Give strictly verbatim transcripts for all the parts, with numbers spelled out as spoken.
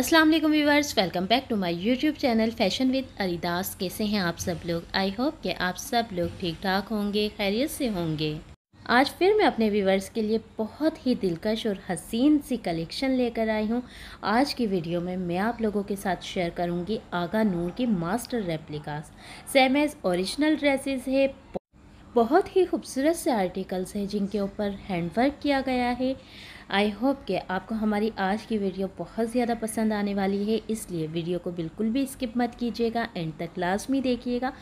अस्सलाम वालेकुम viewers, welcome back to my YouTube channel fashion with Aridas. कैसे हैं आप सब लोग? आई होप कि आप सब लोग ठीक ठाक होंगे, खैरियत से होंगे। आज फिर मैं अपने व्यूअर्स के लिए बहुत ही दिलकश और हसीन सी कलेक्शन लेकर आई हूं। आज की वीडियो में मैं आप लोगों के साथ शेयर करूंगी आगा नूर की master replicas. Same as original dresses है, बहुत ही खूबसूरत से आर्टिकल्स हैं जिनके ऊपर हैंडवर्क किया गया है। आई होप कि आपको हमारी आज की वीडियो बहुत ज़्यादा पसंद आने वाली है, इसलिए वीडियो को बिल्कुल भी स्किप मत कीजिएगा, एंड तक लाजमी देखिएगा।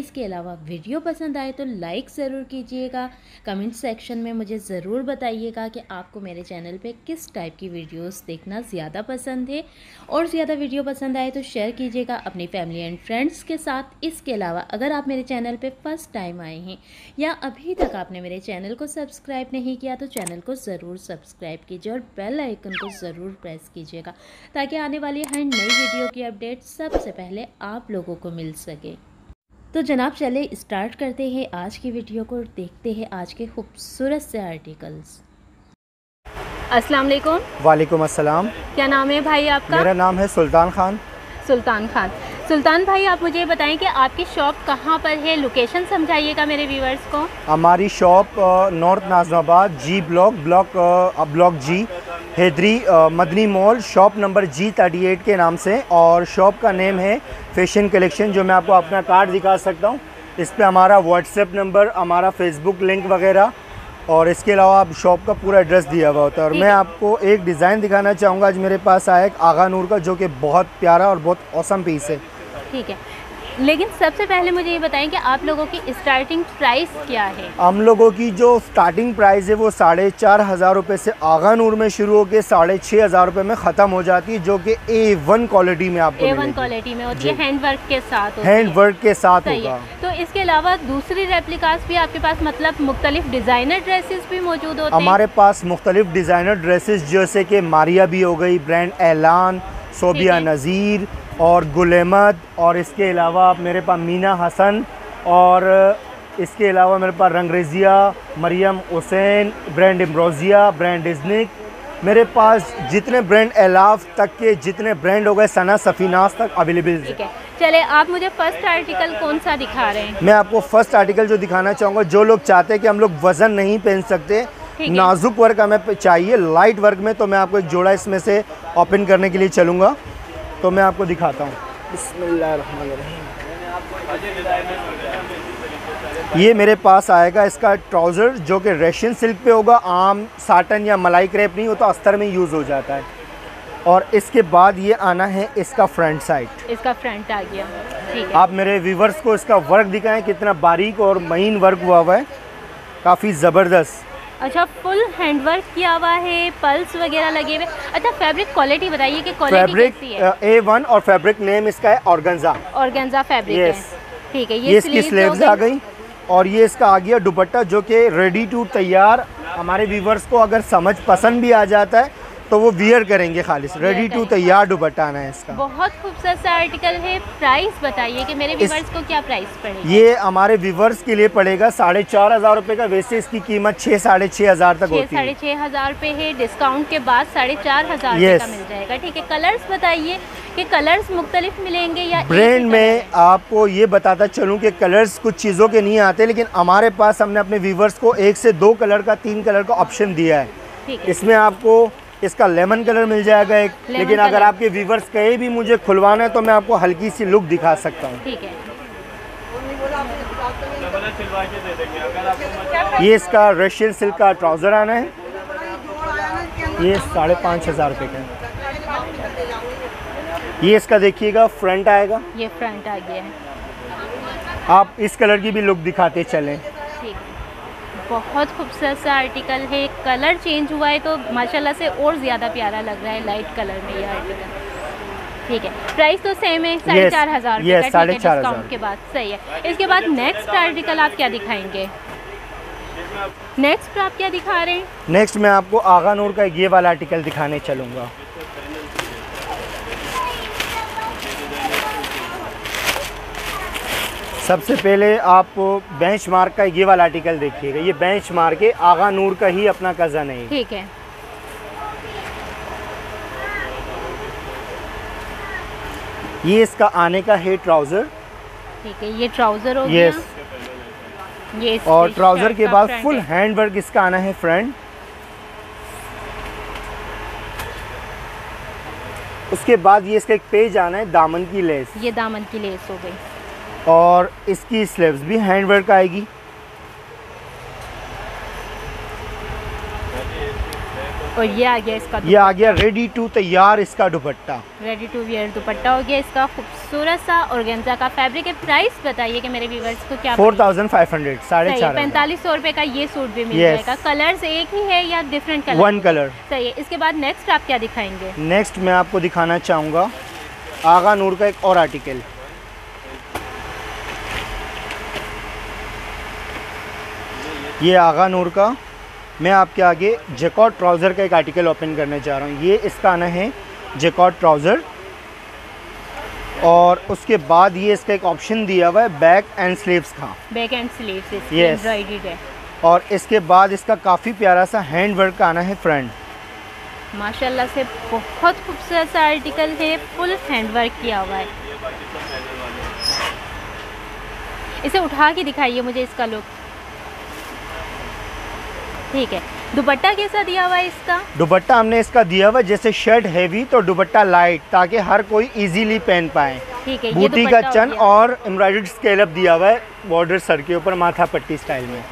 इसके अलावा वीडियो पसंद आए तो लाइक ज़रूर कीजिएगा। कमेंट सेक्शन में मुझे ज़रूर बताइएगा कि आपको मेरे चैनल पे किस टाइप की वीडियोस देखना ज़्यादा पसंद है, और ज़्यादा वीडियो पसंद आए तो शेयर कीजिएगा अपनी फैमिली एंड फ्रेंड्स के साथ। इसके अलावा अगर आप मेरे चैनल पर फर्स्ट टाइम आए हैं या अभी तक आपने मेरे चैनल को सब्सक्राइब नहीं किया तो चैनल को ज़रूर सब्सक्राइब कीजिए और बेल आइकन को ज़रूर प्रेस कीजिएगा ताकि आने वाली हर नई वीडियो की अपडेट सबसे पहले आप लोगों को मिल सके। तो जनाब चले स्टार्ट करते हैं आज की वीडियो को, देखते हैं आज के खूबसूरत से आर्टिकल्स। अस्सलाम वालेकुम। वालेकुम अस्सलाम। क्या नाम है भाई आपका? मेरा नाम है सुल्तान खान। सुल्तान खान सुल्तान भाई, आप मुझे बताएं कि आपकी शॉप कहाँ पर है, लोकेशन समझाइएगा मेरे व्यूअर्स को। हमारी shop north Nazimabad G block block block G Hydari Madni mall, shop number G thirty eight के नाम से, और शॉप का नेम है फैशन कलेक्शन। जो मैं आपको अपना कार्ड दिखा सकता हूँ, इस पर हमारा व्हाट्सएप नंबर, हमारा फेसबुक लिंक वगैरह, और इसके अलावा आप शॉप का पूरा एड्रेस दिया हुआ होता है। और मैं आपको एक डिज़ाइन दिखाना चाहूँगा, आज मेरे पास आया एक आगा नूर का, जो कि बहुत प्यारा और बहुत औसम पीस है। ठीक है, लेकिन सबसे पहले मुझे ये बताएं कि आप लोगों की स्टार्टिंग प्राइस क्या है? हम लोगों की जो स्टार्टिंग प्राइस है वो साढ़े चार हज़ार रुपये से आगा नूर में शुरू होकर साढ़े छः हज़ार रुपये में ख़त्म हो जाती है, जो कि ए वन क्वालिटी में आपको ए वन क्वालिटी में होती है, हैंडवर्क के साथ हैंडवर्क के साथ होगा। तो इसके अलावा दूसरी रेप्लिकास भी आपके पास, मतलब मुख्तलिफ डिज़ाइनर ड्रेसेस भी मौजूद होते हैं? हमारे पास मुख्तलिफ डिज़ाइनर ड्रेसेस जैसे कि मारिया भी हो गई, ब्रांड एलान, सोबिया नज़ीर और गुलेमत, और इसके अलावा मेरे पास मीना हसन, और इसके अलावा मेरे पास रंगरेजिया, मरियम हुसैन, ब्रांड इम्ब्रोजिया, ब्रांड डिजनिक, मेरे पास जितने ब्रांड एलाफ तक के जितने ब्रांड हो गए, सना सफीनाज तक अवेलेबल है। चले, आप मुझे फर्स्ट आर्टिकल कौन सा दिखा रहे हैं? मैं आपको फर्स्ट आर्टिकल जो दिखाना चाहूँगा, जो लोग चाहते हैं कि हम लोग वज़न नहीं पहन सकते, नाजुक वर्क हमें चाहिए लाइट वर्क में, तो मैं आपको एक जोड़ा इसमें से ओपन करने के लिए चलूँगा, तो मैं आपको दिखाता हूँ। बिस्मिल्लाह। ये मेरे पास आएगा इसका ट्राउज़र, जो कि रेशियन सिल्क पे होगा, आम साटन या मलाई क्रेप नहीं होता, अस्तर में यूज़ हो जाता है। और इसके बाद ये आना है इसका फ्रंट साइड, इसका फ्रंट आ गया। ठीक है, आप मेरे व्यूवर्स को इसका वर्क दिखाएं, कितना बारीक और महीन वर्क हुआ हुआ है, काफ़ी ज़बरदस्त। अच्छा, फुल हैंडवर्क किया हुआ है, पल्स वगैरह लगे हुए। अच्छा, फैब्रिक क्वालिटी बताइए कि क्वालिटी कैसी है? ए वन, और फैब्रिक नेम इसका है ऑर्गेन्जा। ऑर्गेन्जा फैब्रिक है, ठीक है। ये इसकी स्लीव्स आ गई, और ये इसका आ गया दुपट्टा, जो कि रेडी टू तैयार। हमारे व्यूवर्स को अगर समझ पसंद भी आ जाता है तो वो वियर करेंगे, खालिश रेडी टू तैयार दुपट्टा है इसका। बहुत खूबसूरत सा आर्टिकल है। प्राइस बताइए कि मेरे व्यूवर्स को क्या प्राइस पड़ेगा? ये हमारे व्यूवर्स के लिए पड़ेगा साढ़े चार हज़ार रुपये का। वैसे इसकी कीमत छः साढ़े छः हज़ार तक होती है, साढ़े छः हज़ार रुपये है, डिस्काउंट के बाद साढ़े चार हज़ार रुपये का मिल जाएगा। ठीक है, कलर्स बताइए कि कलर्स मुख्तलिफ मिलेंगे या ब्रांड में? आपको ये बताता चलूँ कि कलर्स कुछ चीज़ों के नहीं आते, लेकिन हमारे पास हमने अपने व्यूवर्स को एक से दो कलर का, तीन कलर का ऑप्शन दिया है। इसमें आपको इसका लेमन कलर मिल जाएगा एक, लेकिन अगर आपके व्यूवर्स कहे भी मुझे खुलवाना है तो मैं आपको हल्की सी लुक दिखा सकता हूँ। ठीक है, ये इसका रशियन सिल्क का ट्राउज़र आना है, ये साढ़े पाँच हज़ार रुपये का। ये इसका देखिएगा फ्रंट आएगा, ये फ्रंट आ गया है। आप इस कलर की भी लुक दिखाते चलें। बहुत खूबसूरत सा आर्टिकल है, कलर चेंज हुआ है तो माशाल्लाह से और ज़्यादा प्यारा लग रहा है लाइट कलर में ये आर्टिकल। ठीक है, प्राइस तो सेम है साढ़े चार हज़ार रुपये का, डिस्काउंट के बाद। सही है। इसके बाद नेक्स्ट आर्टिकल आप क्या दिखाएंगे? नेक्स्ट आप क्या दिखा रहे हैं? नेक्स्ट मैं आपको आगा नूर का ये वाला आर्टिकल दिखाने चलूँगा। सबसे पहले आप बेंचमार्क का ये वाला आर्टिकल देखिएगा, ये बेंचमार्क के आगा नूर का ही अपना कज़न है। ठीक है, ये इसका आने का है ट्राउजर, ठीक है, ये ट्राउजर हो गया। ये और ट्राउजर के बाद फुल हैंड वर्क इसका आना है फ्रंट। उसके बाद ये इसका एक पेज आना है दामन की लेस, ये दामन की लेस हो गई। और इसकी स्लीव्स भी हैंड वर्क आएगी। और ये आ गया इसका, ये आ गया रेडी टू तैयार इसका dupatta, ready to wear dupatta हो गया इसका। खूबसूरत सा ऑर्गेन्जा का फैब्रिक है। प्राइस बताइए कि मेरे व्यूअर्स को क्या? फोर थाउजेंड फाइव हंड्रेड, साढ़े चार, पैंतालीस सौ रुपए का ये सूट भी मिल yes. जाएगा। कलर्स एक ही है या डिफरेंट कलर? One colour. सही है। इसके बाद नेक्स्ट आप क्या दिखाएंगे? नेक्स्ट मैं आपको दिखाना चाहूँगा आगा नूर का एक और आर्टिकल। ये आगा नूर का मैं आपके आगे जैकॉट ट्राउज़र का एक आर्टिकल ओपन करने जा रहा हूँ। ये इसका आना है जैकॉट ट्राउज़र। और उसके बाद ये इसका एक ऑप्शन दिया हुआ है बैक एंड स्लीव्स का, बैक एंड स्लीव्स यस है। और इसके बाद इसका काफ़ी प्यारा सा हैंड वर्क का आना है फ्रंट। माशाल्लाह से बहुत खूबसूरत सा आर्टिकल है, फुल हैंड वर्क किया हुआ है। इसे उठा के दिखाइए मुझे इसका लुक। ठीक है, दुपट्टा कैसा दिया हुआ है इसका? दुपट्टा हमने इसका दिया हुआ जैसे शर्ट हैवी तो दुपट्टा लाइट, ताकि हर कोई इजीली पहन पाए। ठीक है, बूटी का चन और एम्ब्रॉयडर्ड स्केलअप दिया हुआ है बॉर्डर सर के ऊपर माथा पट्टी स्टाइल में।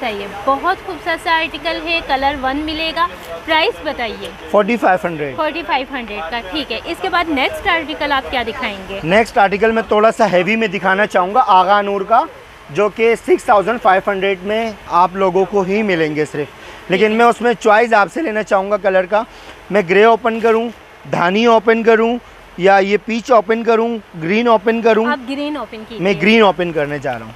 सही है, बहुत खूबसूरत सा आर्टिकल है। कलर वन मिलेगा। प्राइस बताइए? Forty five hundred forty five hundred का। ठीक है, इसके बाद नेक्स्ट आर्टिकल आप क्या दिखाएंगे? नेक्स्ट आर्टिकल मैं थोड़ा सा हैवी में दिखाना चाहूँगा आगा नूर का, जो कि सिक्स थाउजेंड फाइव हंड्रेड में आप लोगों को ही मिलेंगे सिर्फ। लेकिन मैं उसमें चॉइस आपसे लेना चाहूँगा कलर का। मैं ग्रे ओपन करूँ, धानी ओपन करूँ, या ये पीच ओपन करूँ, ग्रीन ओपन करूँ? आप ग्रीन ओपन कीजिए। मैं ग्रीन ओपन करने जा रहा हूँ।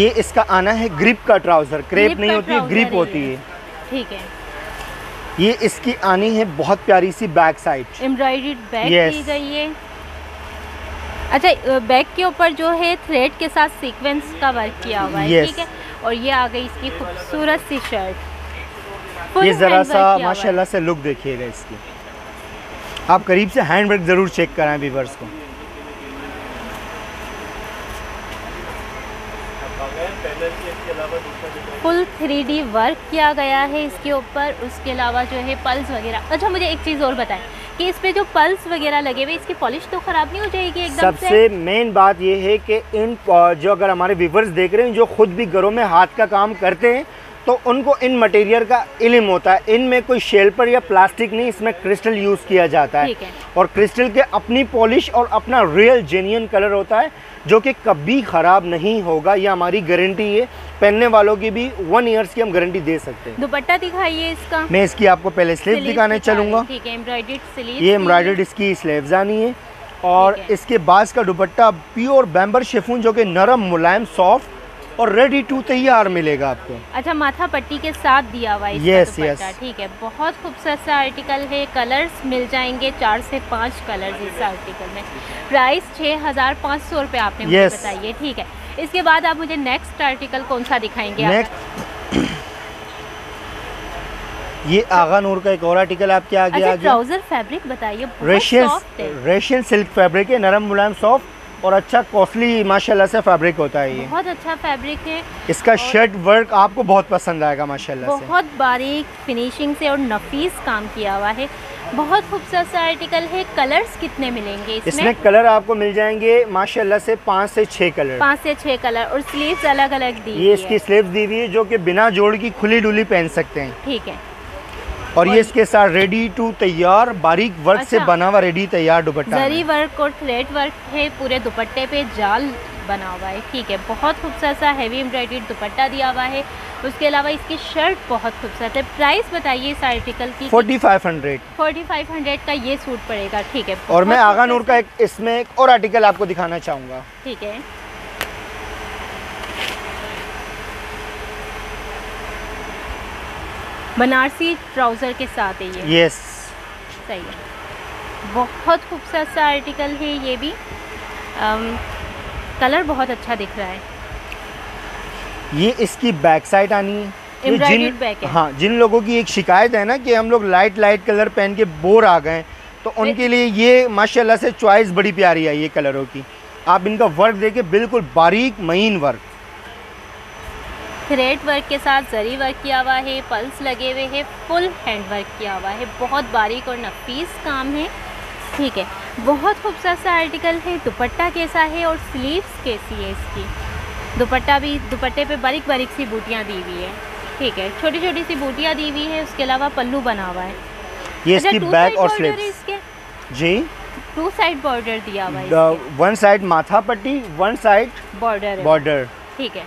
ये इसका आना है ग्रिप का ट्राउज़र, क्रेप नहीं होती, ग्रिप होती है। ठीक है, ये इसकी आनी है बहुत प्यारी सी बैक साइड, एम्ब्रॉयडर्ड बैक की गई है। अच्छा, बैक के ऊपर जो है थ्रेड के साथ सीक्वेंस का वर्क किया हुआ है। ठीक है, और ये आ गई इसकी खूबसूरत सी शर्ट। ये जरा सा माशाल्लाह से लुक देखिएगा इसकी। आप करीब से हैंड वर्क जरूर चेक कराएं व्यूअर्स को। फुल थ्री डी वर्क किया गया है इसके ऊपर। उसके अलावा जो है पल्स वगैरह। अच्छा, मुझे एक चीज़ और बताएं कि इस पे जो पल्स वगैरह लगे हुए, इसकी पॉलिश तो ख़राब नहीं हो जाएगी एकदम से? सबसे मेन बात ये है कि इन जो अगर हमारे व्यूवर्स देख रहे हैं जो खुद भी घरों में हाथ का काम करते हैं तो उनको इन मटेरियल का इल्म होता है। इनमें कोई शेल्पर या प्लास्टिक नहीं, इसमें क्रिस्टल यूज़ किया जाता है, है। और क्रिस्टल के अपनी पॉलिश और अपना रियल जेन्युइन कलर होता है जो कि कभी ख़राब नहीं होगा। यह हमारी गारंटी है, पहनने वालों की भी वन ईयर्स की हम गारंटी दे सकते हैं। दुपट्टा दिखाइए इसका। मैं इसकी आपको पहले स्लीव दिखाने चलूँगा। ठीक है, एम्ब्रॉयडर्ड स्लीव, ये एम्ब्रॉयडर्ड इसकी स्लीव्स आनी है। और इसके बाद का दुपट्टा प्योर बैम्बर शिफॉन जो कि नरम, मुलायम, सॉफ्ट और रेडी टू तैयार मिलेगा आपको। अच्छा, माथा पट्टी के साथ दिया हुआ है। यस यस, ठीक है, बहुत खूबसूरत सा आर्टिकल है। कलर्स मिल जाएंगे चार से पाँच कलर्स इस आर्टिकल में। प्राइस छः हज़ार पाँच सौ रुपये आपने मुझे बताइए। ठीक है, इसके बाद आप मुझे नेक्स्ट आर्टिकल कौन सा दिखाएंगे? नेक्स्ट ये आगा नूर का एक और आर्टिकल आपके आगे। अच्छा, ट्राउजर फैब्रिक बताइए। रेशियन रेशियन सिल्क फैब्रिक है, नरम, मुलायम, सॉफ्ट और अच्छा कॉस्टली माशाल्लाह से फैब्रिक होता है। ये बहुत अच्छा फैब्रिक है। इसका शर्ट वर्क आपको बहुत पसंद आएगा माशाल्लाह से। बहुत बारीक फिनिशिंग से और नफीस काम किया हुआ है। बहुत खूबसूरत सा आर्टिकल है। कलर्स कितने मिलेंगे इसमें? इसमें कलर आपको मिल जाएंगे माशाल्लाह से पाँच से छः कलर, पाँच से छः कलर। और स्लीव्स अलग अलग दी। ये इसकी स्लीव्स दी हुई है जो कि बिना जोड़ की खुली डुली पहन सकते हैं। ठीक है, और ये इसके साथ रेडी टू तैयार बारीक वर्क अच्छा। से बना हुआ रेडी तैयार दुपट्टा, जरी वर्क और थ्रेड वर्क है। पूरे दुपट्टे पे जाल बना हुआ है। ठीक है, बहुत खूबसूरत सा हैवी एम्ब्रॉयडर्ड दुपट्टा दिया हुआ है। उसके अलावा इसकी शर्ट बहुत खूबसूरत है। प्राइस बताइए इस आर्टिकल की? Forty five hundred. Forty five hundred का ये सूट पड़ेगा। ठीक है, और मैं आगा नूर का एक इसमें एक और आर्टिकल आपको दिखाना चाहूँगा। ठीक है, बनारसी ट्राउज़र के साथ है ये। यस, सही है, बहुत खूबसूरत सा आर्टिकल है ये भी। आम, कलर बहुत अच्छा दिख रहा है। ये इसकी बैक साइड आनी है। जिन, बैक है। हाँ, जिन लोगों की एक शिकायत है ना कि हम लोग लाइट लाइट कलर पहन के बोर आ गए, तो उनके लिए ये माशाल्लाह से चॉइस बड़ी प्यारी आई है कलरों की। आप इनका वर्क देखे, बिल्कुल बारीक महीन वर्क, थ्रेड वर्क के साथ जरी वर्क किया हुआ है, पल्स लगे हुए है, फुल हैंड वर्क किया हुआ है, बहुत बारीक और नफीस काम है। ठीक है, बहुत खूबसूरत सा आर्टिकल है। दुपट्टा कैसा है और स्लीव्स कैसी है इसकी। दुपट्टा भी, दुपट्टे पे बारीक बारीक सी बूटियाँ दी हुई है। ठीक है, छोटी छोटी सी बूटियाँ दी हुई है, उसके अलावा पल्लू बना हुआ है। ये इसकी बैक और स्लीव्स जी टू साइड बॉर्डर दिया हुआ है, वन साइड माथा पट्टी, वन साइड बॉर्डर बॉर्डर ठीक है।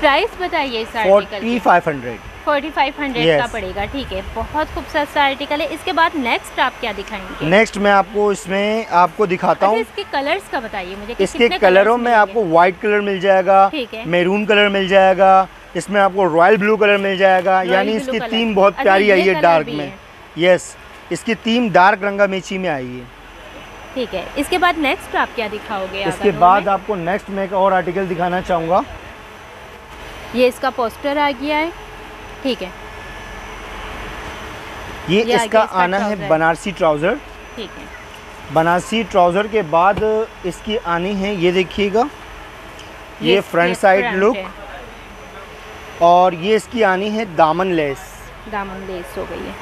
प्राइस बताइए इस आर्टिकल की। पैंतालीस सौ yes. का पड़ेगा। ठीक है, बहुत खूबसूरत सा आर्टिकल है। इसके बाद नेक्स्ट आप क्या दिखाएंगे? नेक्स्ट मैं आपको इसमें आपको दिखाता हूँ। इसके कलर्स का बताइए मुझे। इसके कलरों में आपको व्हाइट कलर मिल जाएगा, मैरून कलर मिल जाएगा, इसमें आपको रॉयल ब्लू कलर मिल जाएगा। यानी इसकी थीम बहुत प्यारी आई है डार्क में। यस, इसकी थीम डार्क रंगामेची में आई है। ठीक है, इसके बाद नेक्स्ट आप क्या दिखाओगे? इसके बाद आपको नेक्स्ट मैं एक और आर्टिकल दिखाना चाहूँगा। ये इसका पोस्टर आ गया है। ठीक है, ये, ये इसका आना है बनारसी ट्राउज़र। ठीक है, बनारसी ट्राउज़र के बाद इसकी आनी है, ये देखिएगा, ये, ये फ्रंट साइड लुक। और ये इसकी आनी है दामन लेस। दामन लेस हो गई है,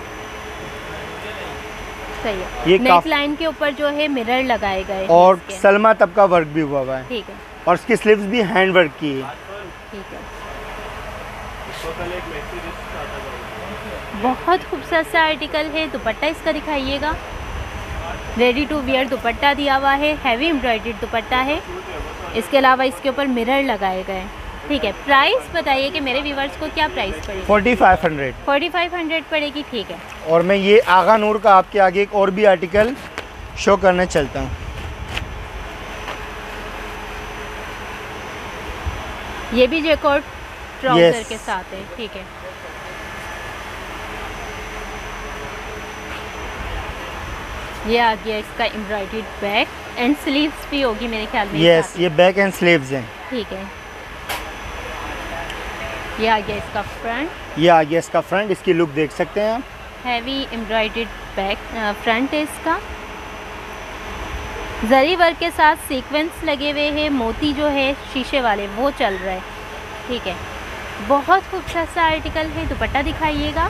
सही है। ये नेक लाइन के ऊपर जो है मिरर लगाए गए और सलमा तबका वर्क भी हुआ हुआ है। ठीक है, और इसकी स्लीव्स भी हैंड वर्क की है। ठीक है, बहुत खूबसूरत सा आर्टिकल है। दुपट्टा इसका दिखाइएगा। रेडी टू वियर दुपट्टा दिया हुआ है, हैवी एम्ब्रॉयडरी दुपट्टा है। इसके अलावा इसके ऊपर मिरर लगाए गए। ठीक है, प्राइस बताइए कि मेरे व्यूवर्स को क्या प्राइस पड़ेगी? पैंतालीस सौ पैंतालीस सौ पड़ेगी। ठीक है, और मैं ये आगा नूर का आपके आगे एक और भी आर्टिकल शो करने चलता हूँ। ये भी जैकॉर्ड ट्राउजर yes. के साथ है। ठीक है, ये आ गया इसका एम्ब्रॉयडर्ड बैक एंड स्लीव्स भी होगी मेरे ख्याल में। यस yes, ये बैक एंड स्लीव्स हैं। ठीक है, ये आ गया इसका फ्रंट। ये आ गया इसका फ्रंट, इसकी लुक देख सकते हैं आप। हैवी एम्ब्रॉयडर्ड बैक फ्रंट है इसका, जरी वर्क के साथ सीक्वेंस लगे हुए हैं, मोती जो है शीशे वाले वो चल रहा है। ठीक है, बहुत खूबसूरत सा आर्टिकल है। दुपट्टा दिखाइएगा।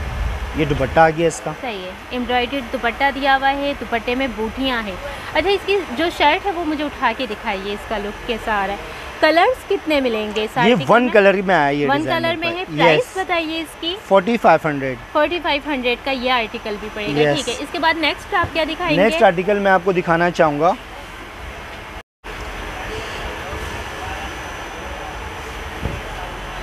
ये दुपट्टा आ गया इसका, सही है, एम्ब्रॉयडर्ड दुपट्टा दिया हुआ है, दुपट्टे में बूटियाँ हैं। अच्छा, इसकी जो शर्ट है वो मुझे उठा के दिखाइए, इसका लुक कैसा आ रहा है। कलर्स कितने मिलेंगे? ये वन कलर में आई है, वन कलर में है। प्राइस बताइए इसकी। पैंतालीस सौ पैंतालीस सौ का ये आर्टिकल भी पड़ेगा। ठीक है, इसके बाद नेक्स्ट आप क्या दिखाएंगे? नेक्स्ट आर्टिकल मैं आपको दिखाना चाहूँगा।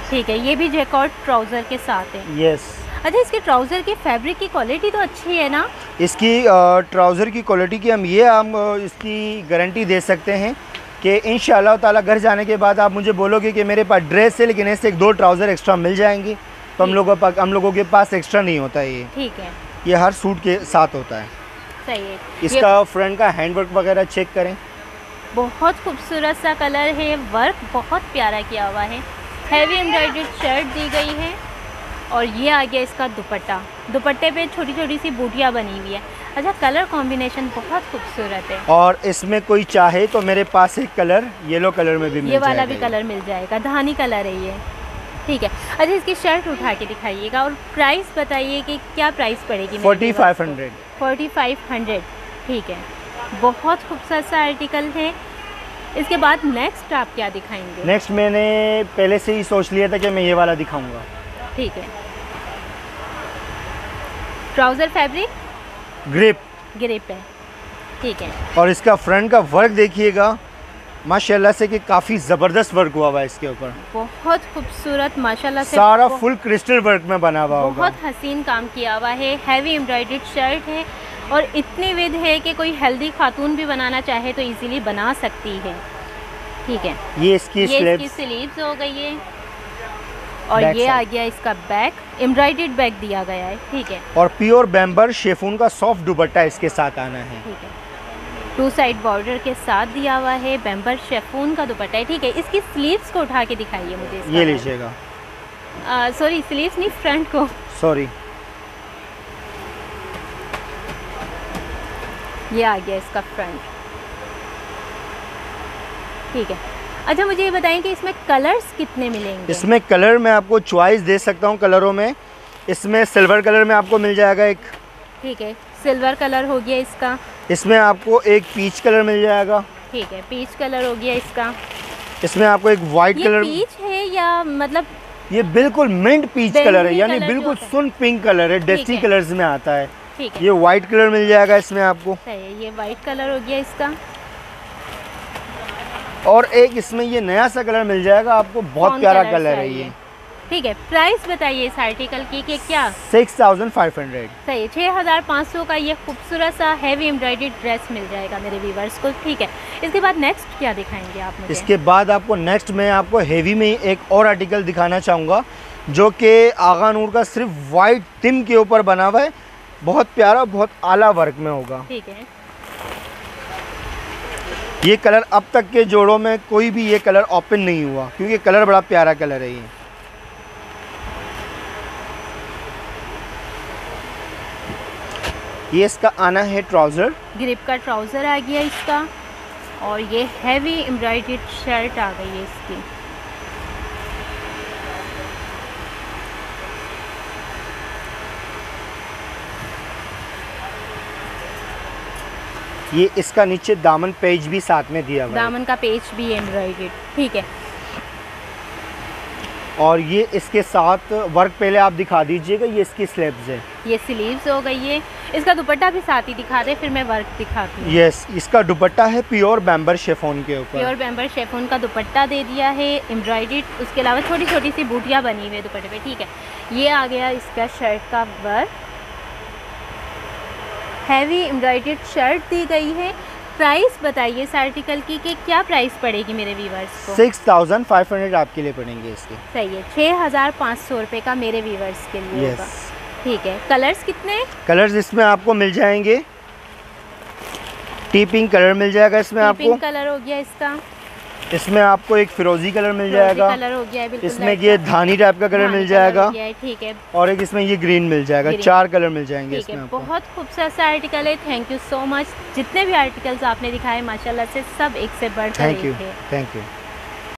ठीक है, ये भी जैकॉर्ड ट्राउजर के साथ है। Yes yes. अच्छा, इसके ट्राउजर के फैब्रिक की क्वालिटी तो अच्छी है ना? इसकी ट्राउजर की क्वालिटी की हम ये हम इसकी गारंटी दे सकते हैं कि इंशाल्लाह ताला घर जाने के बाद आप मुझे बोलोगे कि मेरे पास ड्रेस है लेकिन इससे एक दो ट्राउजर एक्स्ट्रा मिल जाएंगे, तो हम लोगों का हम लोगों के पास एक्स्ट्रा नहीं होता है ये। ठीक है, ये हर सूट के साथ होता है। सही है, इसका फ्रंट का हैंडवर्क वगैरह चेक करें। बहुत खूबसूरत सा कलर है, वर्क बहुत प्यारा किया हुआ है, हैवी एम्ब्रॉयडर्ड शर्ट दी गई है। और ये आ गया इसका दुपट्टा, दुपट्टे पे छोटी छोटी सी बूटियाँ बनी हुई है। अच्छा, कलर कॉम्बिनेशन बहुत खूबसूरत है। और इसमें कोई चाहे तो मेरे पास एक कलर येलो कलर में भी मिल ये वाला भी कलर मिल जाएगा, धानी कलर है ये। ठीक है, अच्छा, इसकी शर्ट उठा के दिखाइएगा और प्राइस बताइए कि क्या प्राइस पड़ेगी? पैंतालीस सौ पैंतालीस सौ। ठीक है, बहुत खूबसूरत सा आर्टिकल है। इसके बाद नेक्स्ट आप क्या दिखाएंगे? नेक्स्ट मैंने पहले से ही सोच लिया था कि मैं ये वाला दिखाऊंगा। ठीक है, ट्राउजर फैब्रिक ग्रिप ग्रिप है। ठीक है, और इसका फ्रंट का वर्क देखिएगा, माशाल्लाह से कि काफ़ी ज़बरदस्त वर्क हुआ हुआ है इसके ऊपर, बहुत खूबसूरत माशाल्लाह से, सारा फुल क्रिस्टल वर्क में बना हुआ होगा, बहुत हसीन काम किया हुआ है। हैवी एम्ब्रॉयडर्ड शर्ट है और इतनी विध है कि कोई हेल्दी खातून भी बनाना चाहे तो इजीली बना सकती है। ठीक है, ये इसकी स्लीव्स हो गई है। और ये आ गया इसका बैक, एम्ब्रॉयडर्ड बैक दिया गया है। ठीक है, और प्योर बैम्बर शेफून का सॉफ्ट दुपट्टा इसके साथ आना है। ठीक है, टू साइड बॉर्डर के साथ दिया हुआ है, बेम्बर शेफून का दुपट्टा है। ठीक है, इसकी स्लीव्स को उठा के दिखाइए मुझे। ये लीजिएगा, सॉरी स्लीव्स नहीं, फ्रंट को, सॉरी ये आ गया इसका फ्रंट। ठीक है, अच्छा मुझे ये बताएं कि इसमें कलर्स कितने मिलेंगे? इसमें कलर मैं आपको चॉइस दे सकता हूँ कलरों में। इसमें सिल्वर कलर में आपको मिल जाएगा एक, ठीक है सिल्वर कलर हो गया इसका। इसमें आपको एक पीच कलर मिल जाएगा, ठीक है पीच कलर हो गया इसका। इसमें आपको एक वाइट कलर, पीच है या मतलब ये बिल्कुल मिंट पीच कलर है, यानी बिल्कुल सुन पिंक कलर है, डस्टी कलर्स में आता है। ठीक है, ये वाइट कलर मिल जाएगा इसमें आपको, ये वाइट कलर हो गया इसका। और एक इसमें ये नया सा कलर मिल जाएगा आपको, बहुत प्यारा कलर है ये। ठीक है, प्राइस बताइए इस आर्टिकल की कि क्या? Six thousand five hundred. सही, छह हज़ार पाँच सौ का ये खूबसूरत सा हैवी एम्ब्रॉयडरी ड्रेस मिल जाएगा मेरे व्यूवर्स को। ठीक है, इसके बाद नेक्स्ट क्या दिखाएंगे आप मुझे? इसके बाद आपको नेक्स्ट मैं आपको हैवी में एक और आर्टिकल दिखाना चाहूँगा, जो कि आगा नूर का सिर्फ वाइट टिम के ऊपर बना हुआ है, बहुत प्यारा बहुत आला वर्क में होगा। ठीक है, ये कलर अब तक के जोड़ों में कोई भी ये कलर ओपन नहीं हुआ, क्योंकि कलर बड़ा प्यारा कलर है ये। ये इसका आना है ट्राउज़र, ग्रिप का ट्राउज़र आ गया इसका, और ये हैवी एम्ब्रॉयडर्ड शर्ट आ गई है इसकी। ये इसका नीचे दामन पेज भी साथ में दिया हुआ है, दामन का पेज भी एम्ब्रॉयडर्ड। ठीक है, और ये इसके साथ वर्क पहले आप दिखा दीजिएगा। ये इसकी स्लीव्स है, ये स्लीव्स हो गई है। इसका दुपट्टा भी साथ ही दिखा दे, फिर मैं वर्क दिखाती हूँ। यस, इसका दुपट्टा है प्योर बेम्बर शेफोन के ऊपर, प्योर बेम्बर शेफोन का दुपट्टा दे दिया है एम्ब्रॉयडर्ड, उसके अलावा छोटी छोटी सी बूटियाँ बनी हुई है दुपट्टे पे। ठीक है, ये आ गया इसका शर्ट का वर्क, हैवी एम्ब्रॉयडर्ड शर्ट दी गई है। प्राइस बताइए इस आर्टिकल की कि क्या प्राइस पड़ेगी मेरे व्यूवर्स को? सिक्स थाउजेंड फाइव हंड्रेड आपके लिए पड़ेंगे इसके। सही है, छः हज़ार पाँच सौ रुपये का मेरे व्यूवर्स के लिए होगा। ठीक है, कलर्स कितने? कलर्स इसमें आपको मिल जाएंगे, टी पिंक कलर मिल जाएगा इसमें आपको, पिंक कलर हो गया इसका। इसमें आपको एक फिरोजी कलर मिल जाएगा, कलर हो गया बिल्कुल, इसमें ये धानी टाइप का कलर मिल जाएगा। ठीक है, और एक इसमें ये ग्रीन मिल जाएगा, चार कलर मिल जाएंगे इसमें आपको। बहुत खूबसूरत सा आर्टिकल है। थैंक यू सो मच, जितने भी आर्टिकल्स आपने दिखाए माशाल्लाह से सब एक से बढ़कर एक है। Thank you, thank you.